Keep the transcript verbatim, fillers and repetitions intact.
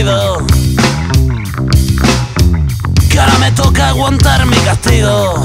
invencido, que ahora me toca aguantar mi castigo.